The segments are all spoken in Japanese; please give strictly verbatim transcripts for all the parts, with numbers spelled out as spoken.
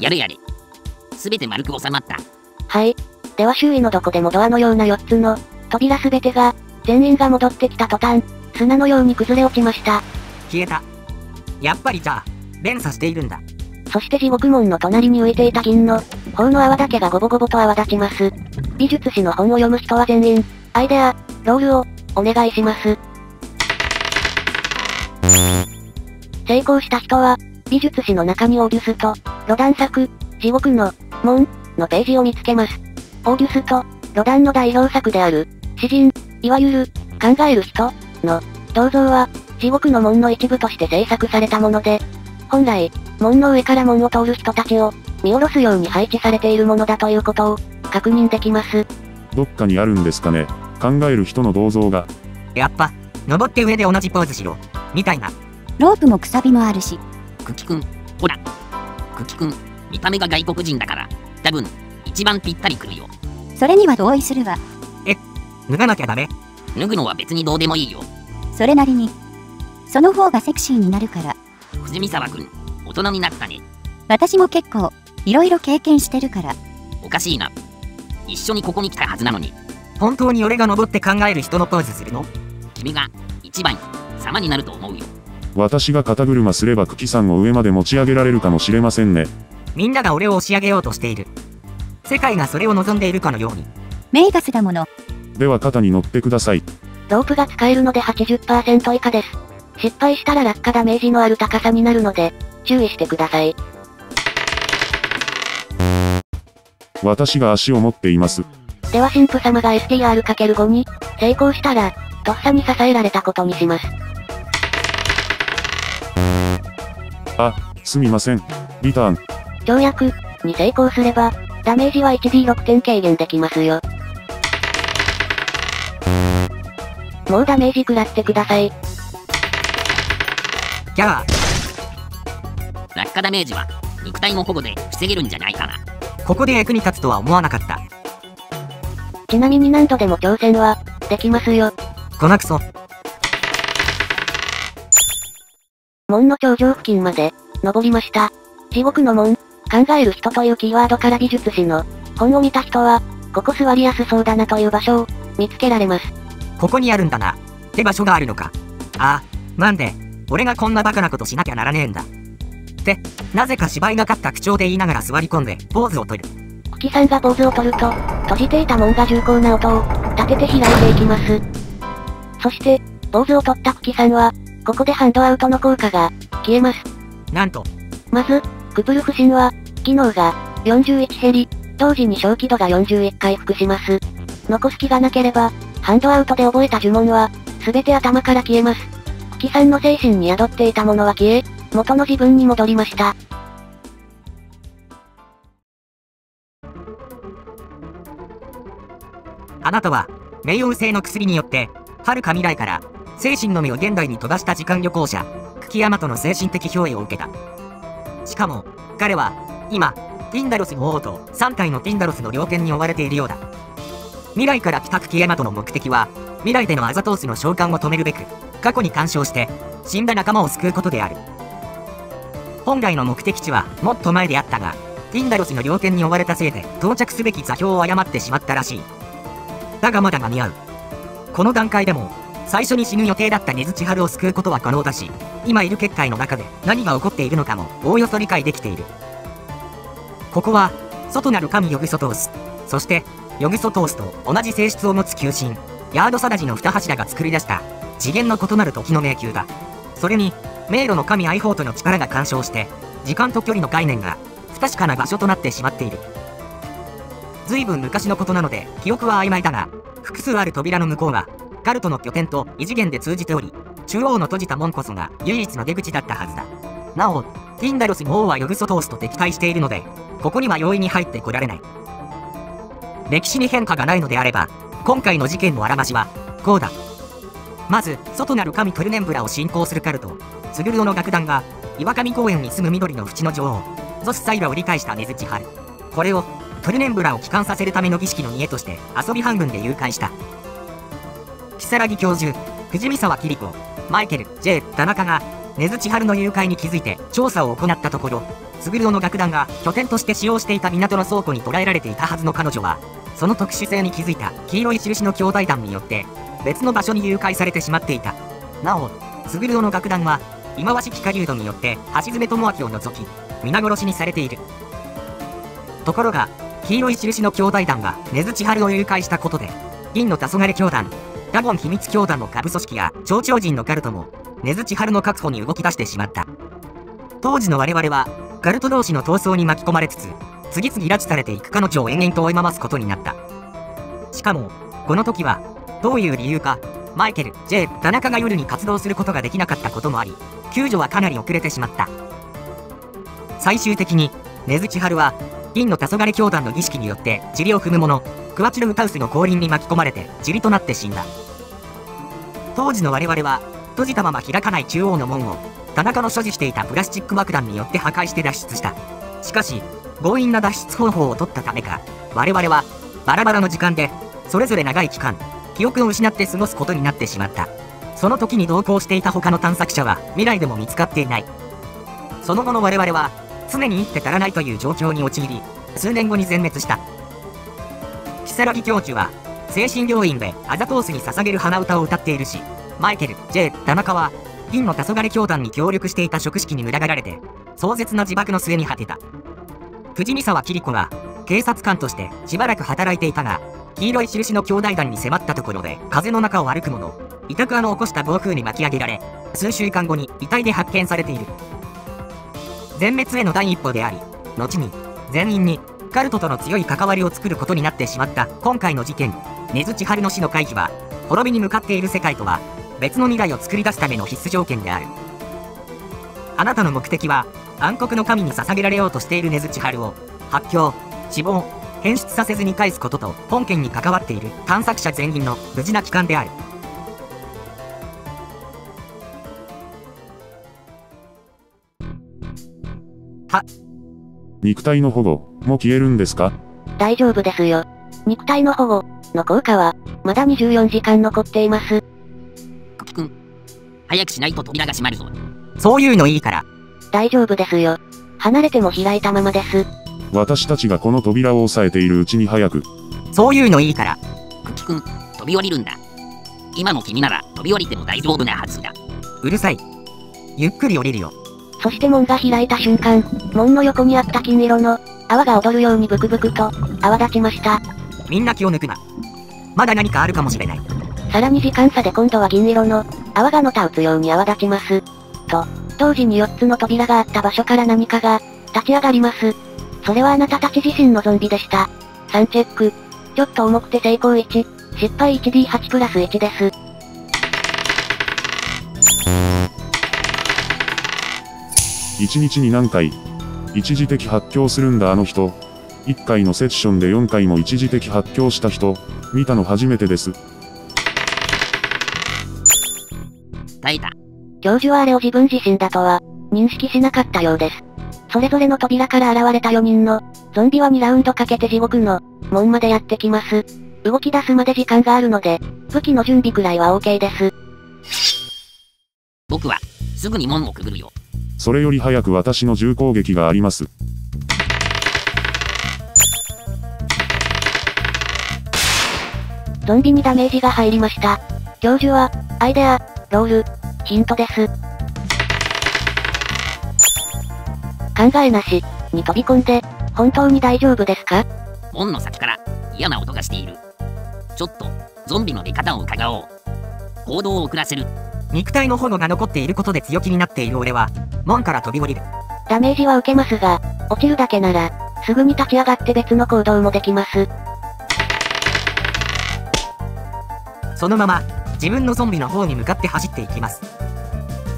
やれやれ。すべて丸く収まった。はい。では周囲のどこでもドアのようなよっつの扉すべてが、全員が戻ってきた途端、砂のように崩れ落ちました。消えた。やっぱりじゃあ、連鎖しているんだ。そして地獄門の隣に浮いていた銀の方の泡だけがゴボゴボと泡立ちます。美術史の本を読む人は全員、アイデア、ロールを、お願いします。成功した人は、美術史の中にオーギュスト、ロダン作、地獄の門のページを見つけます。オーギュスト、ロダンの代表作である、詩人、いわゆる、考える人、の、銅像は、地獄の門の一部として制作されたもので、本来、門の上から門を通る人たちを、見下ろすように配置されているものだということを、確認できます。どっかにあるんですかね、考える人の銅像が。やっぱ、登って上で同じポーズしろ、みたいな。ロープもくさびもあるし。久喜くん、ほら。久喜くん、見た目が外国人だから、多分、一番ぴったりくるよ。それには同意するわ。え、脱がなきゃダメ？脱ぐのは別にどうでもいいよ。それなりに。その方がセクシーになるから。藤見沢くん、大人になったね。私も結構、いろいろ経験してるから。おかしいな。一緒にここに来たはずなのに。本当に俺が登って考える人のポーズするの？君が、一番、様になると思うよ。私が肩車すれば久喜さんを上まで持ち上げられるかもしれませんね。みんなが俺を押し上げようとしている。世界がそれを望んでいるかのように。メイガスだもの。では肩に乗ってください。ロープが使えるので はちじゅっパーセント 以下です。失敗したら落下ダメージのある高さになるので、注意してください。私が足を持っています。では神父様が エスティーアールかけるご に、成功したら、とっさに支えられたことにします。あ、すみません。リターン。跳躍に成功すれば、ダメージは いちディーろくてん軽減できますよ。もうダメージ食らってください。キャー。落下ダメージは、肉体の保護で防げるんじゃないかな。ここで役に立つとは思わなかった。ちなみに何度でも挑戦は、できますよ。こなくそ。門の頂上付近まで、登りました。地獄の門、考える人というキーワードから美術史の本を見た人は、ここ座りやすそうだなという場所を見つけられます。ここにあるんだな。って場所があるのか。ああ、なんで、俺がこんなバカなことしなきゃならねえんだ。って、なぜか芝居がかった口調で言いながら座り込んで、ポーズを取る。久喜さんがポーズを取ると、閉じていた門が重厚な音を立てて開いていきます。そして、ポーズを取った久喜さんは、ここでハンドアウトの効果が消えます。なんと。まず、クプルフ神は、機能がよんじゅういち減り、同時に正気度がよんじゅういち回復します。残す気がなければ、ハンドアウトで覚えた呪文は、すべて頭から消えます。久喜さんの精神に宿っていたものは消え、元の自分に戻りました。あなたは、冥王星の薬によって、遥か未来から、精神の目を現代に閉ざした時間旅行者、久喜大和の精神的憑依を受けた。しかも、彼は、今、ティンダロスの王とさん体のティンダロスの猟犬に追われているようだ。未来から来た久喜大和の目的は、未来でのアザトースの召喚を止めるべく、過去に干渉して、死んだ仲間を救うことである。本来の目的地は、もっと前であったが、ティンダロスの猟犬に追われたせいで、到着すべき座標を誤ってしまったらしい。だがまだ間に合う。この段階でも、最初に死ぬ予定だった水千春を救うことは可能だし、今いる結界の中で何が起こっているのかもおおよそ理解できている。ここは、外なる神ヨグソトース、そして、ヨグソトースと同じ性質を持つ旧神、ヤードサダジの二柱が作り出した、次元の異なる時の迷宮だ。それに、迷路の神アイホートの力が干渉して、時間と距離の概念が不確かな場所となってしまっている。随分昔のことなので、記憶は曖昧だが、複数ある扉の向こうが、カルトの拠点と異次元で通じており、中央の閉じた門こそが唯一の出口だったはずだ。なお、ティンダロスの王はヨグソトースと敵対しているので、ここには容易に入ってこられない。歴史に変化がないのであれば、今回の事件のあらましは、こうだ。まず、外なる神トルネンブラを信仰するカルト、ツグルオの楽団が、岩上公園に住む緑の淵の女王、ゾスサイラを理解した水千春。これを、トリメンブラを帰還させるための儀式の見栄として遊び半分で誘拐した。如月教授、藤見沢桐子、マイケル、ジェイ、田中が、根津千春の誘拐に気づいて調査を行ったところ、卓郎の楽団が拠点として使用していた港の倉庫に捕らえられていたはずの彼女は、その特殊性に気づいた黄色い印の兄弟団によって、別の場所に誘拐されてしまっていた。なお、卓郎の楽団は、忌まわしき狩人によって橋爪智明を除き、皆殺しにされている。ところが、黄色い印の兄弟団が根津千春を誘拐したことで、銀の黄昏教団、ダゴン秘密教団の下部組織や超超人のカルトも、根津千春の確保に動き出してしまった。当時の我々は、カルト同士の闘争に巻き込まれつつ、次々拉致されていく彼女を延々と追い回すことになった。しかも、この時は、どういう理由か、マイケル、ジェイ、田中が夜に活動することができなかったこともあり、救助はかなり遅れてしまった。最終的に、根津千春は、銀の黄昏教団の儀式によって、塵を踏む者、クワチル・ウタウスの降臨に巻き込まれて、塵となって死んだ。当時の我々は、閉じたまま開かない中央の門を、田中の所持していたプラスチック爆弾によって破壊して脱出した。しかし、強引な脱出方法を取ったためか、我々は、バラバラの時間で、それぞれ長い期間、記憶を失って過ごすことになってしまった。その時に同行していた他の探索者は、未来でも見つかっていない。その後の我々は、常に生きて足らないという状況に陥り、数年後に全滅した。如月教授は、精神病院でアザトースに捧げる花歌を歌っているし、マイケル、ジェイ、田中は、銀の黄昏教団に協力していた職式に群がられて、壮絶な自爆の末に果てた。藤見沢桐子が、警察官としてしばらく働いていたが、黄色い印の兄弟団に迫ったところで風の中を歩く者、板桑の起こした暴風に巻き上げられ、数週間後に遺体で発見されている。全滅への第一歩であり、後に、全員に、カルトとの強い関わりを作ることになってしまった今回の事件、根津千春の死の回避は、滅びに向かっている世界とは、別の未来を作り出すための必須条件である。あなたの目的は、暗黒の神に捧げられようとしている根津千春を、発狂、死亡、変質させずに返すことと、本件に関わっている探索者全員の無事な帰還である。は、肉体の保護、も消えるんですか？大丈夫ですよ。肉体の保護、の効果は、まだにじゅうよじかん残っています。久喜くん、早くしないと扉が閉まるぞ。そういうのいいから。大丈夫ですよ。離れても開いたままです。私たちがこの扉を押さえているうちに早く。そういうのいいから。久喜くん、飛び降りるんだ。今の君なら飛び降りても大丈夫なはずだ。うるさい。ゆっくり降りるよ。そして門が開いた瞬間、門の横にあった金色の泡が踊るようにブクブクと泡立ちました。みんな気を抜くな。まだ何かあるかもしれない。さらに時間差で今度は銀色の泡がのたうつように泡立ちます。と、同時によっつの扉があった場所から何かが立ち上がります。それはあなたたち自身のゾンビでした。さんチェック。ちょっと重くて成功いち、失敗 いちディーはち プラスいちです。いちにちに何回、一時的発狂するんだあの人。いっかいのセッションでよんかいも一時的発狂した人、見たの初めてです。耐えた。教授はあれを自分自身だとは、認識しなかったようです。それぞれの扉から現れたよにんの、ゾンビはにラウンドかけて地獄の、門までやってきます。動き出すまで時間があるので、武器の準備くらいは オーケー です。僕は、すぐに門をくぐるよ。それより早く私の銃攻撃があります。ゾンビにダメージが入りました。教授は、アイデア、ロール、ヒントです。考えなし、に飛び込んで、本当に大丈夫ですか？門の先から、嫌な音がしている。ちょっと、ゾンビの出方を伺おう。行動を遅らせる。肉体の保護が残っていることで強気になっている俺は、門から飛び降りる。ダメージは受けますが、落ちるだけなら、すぐに立ち上がって別の行動もできます。そのまま、自分のゾンビの方に向かって走っていきます。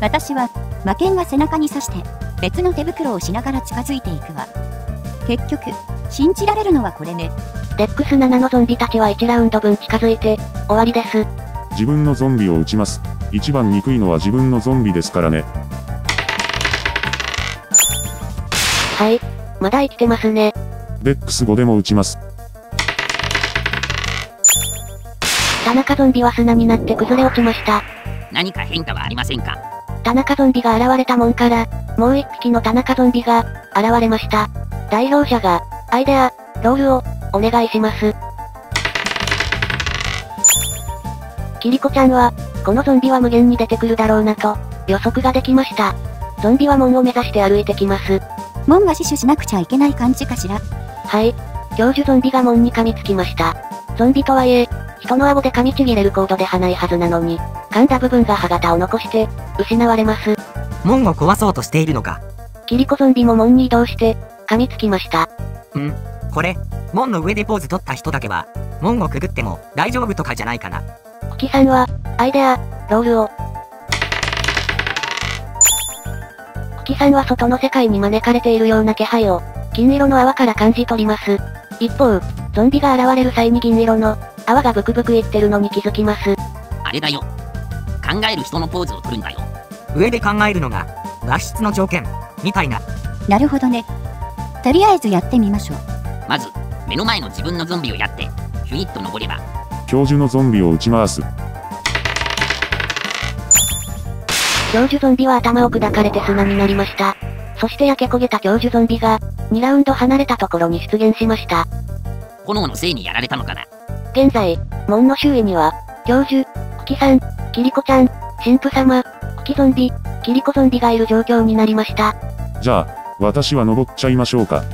私は、魔剣が背中に刺して、別の手袋をしながら近づいていくわ。結局、信じられるのはこれね。デックスななのゾンビたちはいちラウンド分近づいて、終わりです。自分のゾンビを撃ちます。一番憎いのは自分のゾンビですからね。はい、まだ生きてますね。ベックスごでも打ちます。田中ゾンビは砂になって崩れ落ちました。何か変化はありませんか？田中ゾンビが現れたもんから、もう一匹の田中ゾンビが、現れました。代表者が、アイデア、ロールを、お願いします。キリコちゃんは、このゾンビは無限に出てくるだろうなと、予測ができました。ゾンビは門を目指して歩いてきます。門は死守しなくちゃいけない感じかしら。はい。教授ゾンビが門に噛みつきました。ゾンビとはいえ、人の顎で噛みちぎれる高度ではないはずなのに、噛んだ部分が歯型を残して、失われます。門を壊そうとしているのか。キリコゾンビも門に移動して、噛みつきました。ん？これ、門の上でポーズ取った人だけは、門をくぐっても大丈夫とかじゃないかな。ホキさんは、アイデア、ロールを。ホキさんは外の世界に招かれているような気配を、銀色の泡から感じ取ります。一方、ゾンビが現れる際に銀色の泡がブクブクいってるのに気づきます。あれだよ。考える人のポーズを取るんだよ。上で考えるのが、脱出の条件、みたいな。なるほどね。とりあえずやってみましょう。まず、目の前の自分のゾンビをやって、ヒュイッと登れば。教授のゾンビを撃ちます。教授ゾンビは頭を砕かれて砂になりました。そして焼け焦げた教授ゾンビが、にラウンド離れたところに出現しました。炎のせいにやられたのかな。現在、門の周囲には、教授、コキさん、キリコちゃん、神父様、コキゾンビ、キリコゾンビがいる状況になりました。じゃあ、私は登っちゃいましょうか。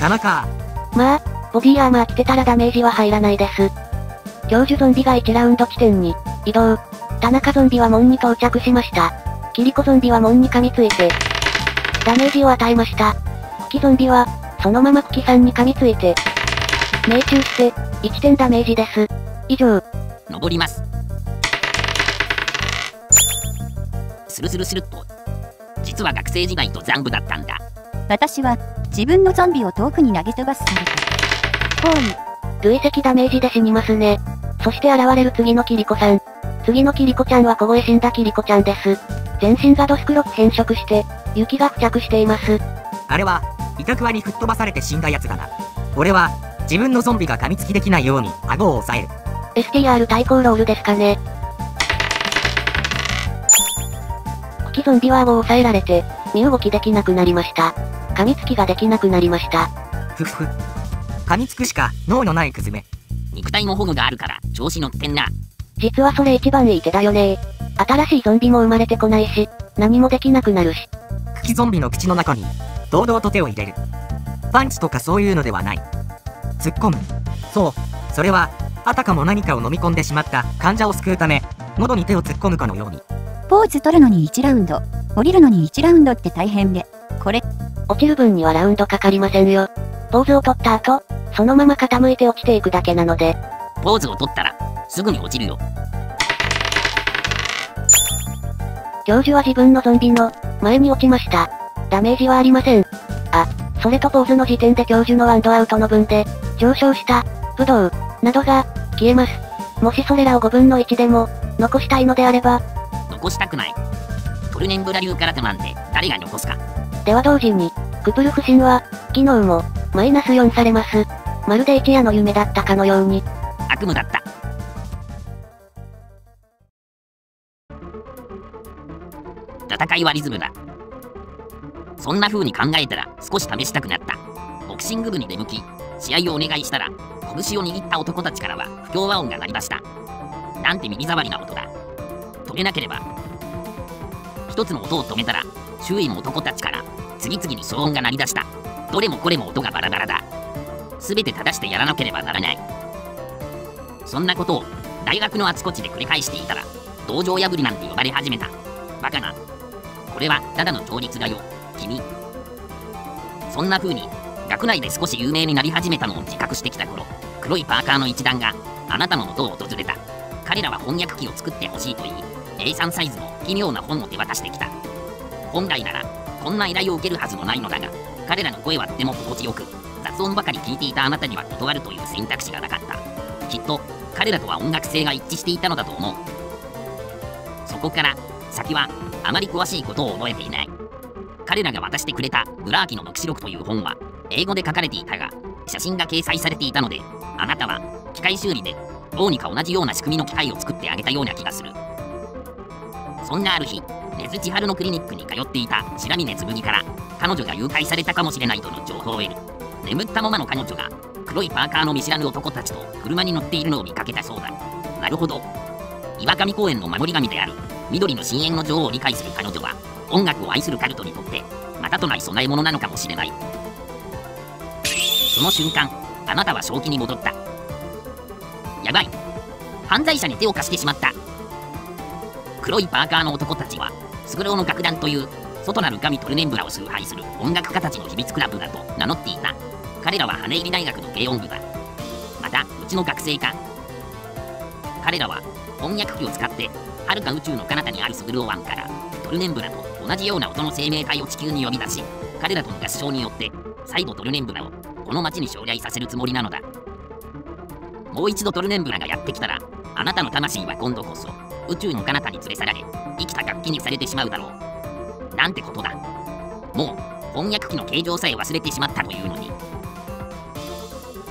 田中。まあ、ボディアーマー着てたらダメージは入らないです。教授ゾンビがいちラウンド地点に移動。田中ゾンビは門に到着しました。キリコゾンビは門に噛みついて、ダメージを与えました。コキゾンビは、そのままコキさんに噛みついて、命中して、いってんダメージです。以上。登ります。スルスルスルっと。実は学生時代と残部だったんだ。私は、自分のゾンビを遠くに投げ飛ばすされた。ほう。累積ダメージで死にますね。そして現れる次のキリコさん。次のキリコちゃんは小声死んだキリコちゃんです。全身がどす黒く変色して、雪が付着しています。あれは、板くわに吹っ飛ばされて死んだやつだな。俺は、自分のゾンビが噛みつきできないように、顎を押さえる。エスティーアール 対抗ロールですかね。コキゾンビは顎を押さえられて、身動きできなくなりました。噛みつきができなくなりました。ふふふ。噛みつくしか、脳のないくずめ。肉体も保護があるから、調子乗ってんな。実はそれ一番いい手だよねー。新しいゾンビも生まれてこないし、何もできなくなるし。コキゾンビの口の中に、堂々と手を入れる。パンチとかそういうのではない。突っ込む。そう、それは、あたかも何かを飲み込んでしまった患者を救うため、喉に手を突っ込むかのように。ポーズ取るのにいちラウンド、降りるのにいちラウンドって大変で、これ。落ちる分にはラウンドかかりませんよ。ポーズを取った後、そのまま傾いて落ちていくだけなので。ポーズを取ったら、すぐに落ちるよ。教授は自分のゾンビの、前に落ちました。ダメージはありません。あ、それとポーズの時点で教授のワンドアウトの分で、上昇した、ブドウ、などが、消えます。もしそれらをごぶんのいちでも、残したいのであれば、残したくない。トルネンブラ流から手なんで、誰が残すか。では同時に、クプルフ神は、機能も、マイナスよんされます。まるで一夜の夢だったかのように。悪夢だった。戦いはリズムだ。そんな風に考えたら、少し試したくなった。ボクシング部に出向き、試合をお願いしたら、拳を握った男たちからは不協和音が鳴りました。なんて耳障りな音だ。止めなければ。一つの音を止めたら、周囲の男たちから次々に騒音が鳴り出した。どれもこれも音がバラバラだ。すべて正してやらなければならない。そんなことを大学のあちこちで繰り返していたら、道場破りなんて呼ばれ始めた。バカな。これはただの調律だよ、君。そんな風に、学内で少し有名になり始めたのを自覚してきた頃、黒いパーカーの一団があなたの元を訪れた。彼らは翻訳機を作ってほしいと言い、エースリー サイズの奇妙な本を手渡してきた。本来ならこんな依頼を受けるはずもないのだが、彼らの声はとても心地よく、雑音ばかり聞いていたあなたには断るという選択肢がなかった。きっと彼らとは音楽性が一致していたのだと思う。そこから先はあまり詳しいことを覚えていない。彼らが渡してくれたブラーキの黙示録という本は英語で書かれていたが、写真が掲載されていたので、あなたは機械修理でどうにか同じような仕組みの機械を作ってあげたような気がする。そんなある日、根津千春のクリニックに通っていた白峰紬から彼女が誘拐されたかもしれないとの情報を得る。眠ったままの彼女が黒いパーカーの見知らぬ男たちと車に乗っているのを見かけたそうだ。なるほど。岩上公園の守り神である緑の深淵の女王を理解する彼女は、音楽を愛するカルトにとってまたとない供え物なのかもしれない。その瞬間、あなたは正気に戻った。やばい、犯罪者に手を貸してしまった。黒いパーカーの男たちはスクローの楽団という外なる神トルネンブラを崇拝する音楽家たちの秘密クラブだと名乗っていた。彼らは羽入大学の軽音部だ。また、うちの学生か。彼らは翻訳機を使ってはるか宇宙の彼方にあるスグロー湾からトルネンブラと同じような音の生命体を地球に呼び出し、彼らとの合唱によって再度トルネンブラをこの町に将来させるつもりなのだ。もう一度トルネンブラがやってきたら、あなたの魂は今度こそ宇宙の彼方に連れ去られ、生きた楽器にされてしまうだろう。なんてことだ。もう翻訳機の形状さえ忘れてしまったというのに。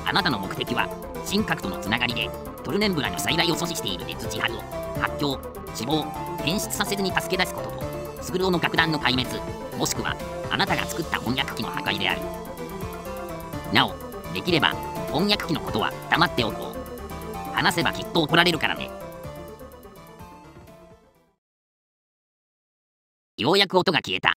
あなたの目的は、神格とのつながりでトルネンブラの再来を阻止している根津千春を発狂、死亡、変質させずに助け出すことと、スグローの楽団の壊滅、もしくはあなたが作った翻訳機の破壊である。なお、できれば翻訳機のことは黙っておこう。話せばきっと怒られるからね。ようやく音が消えた。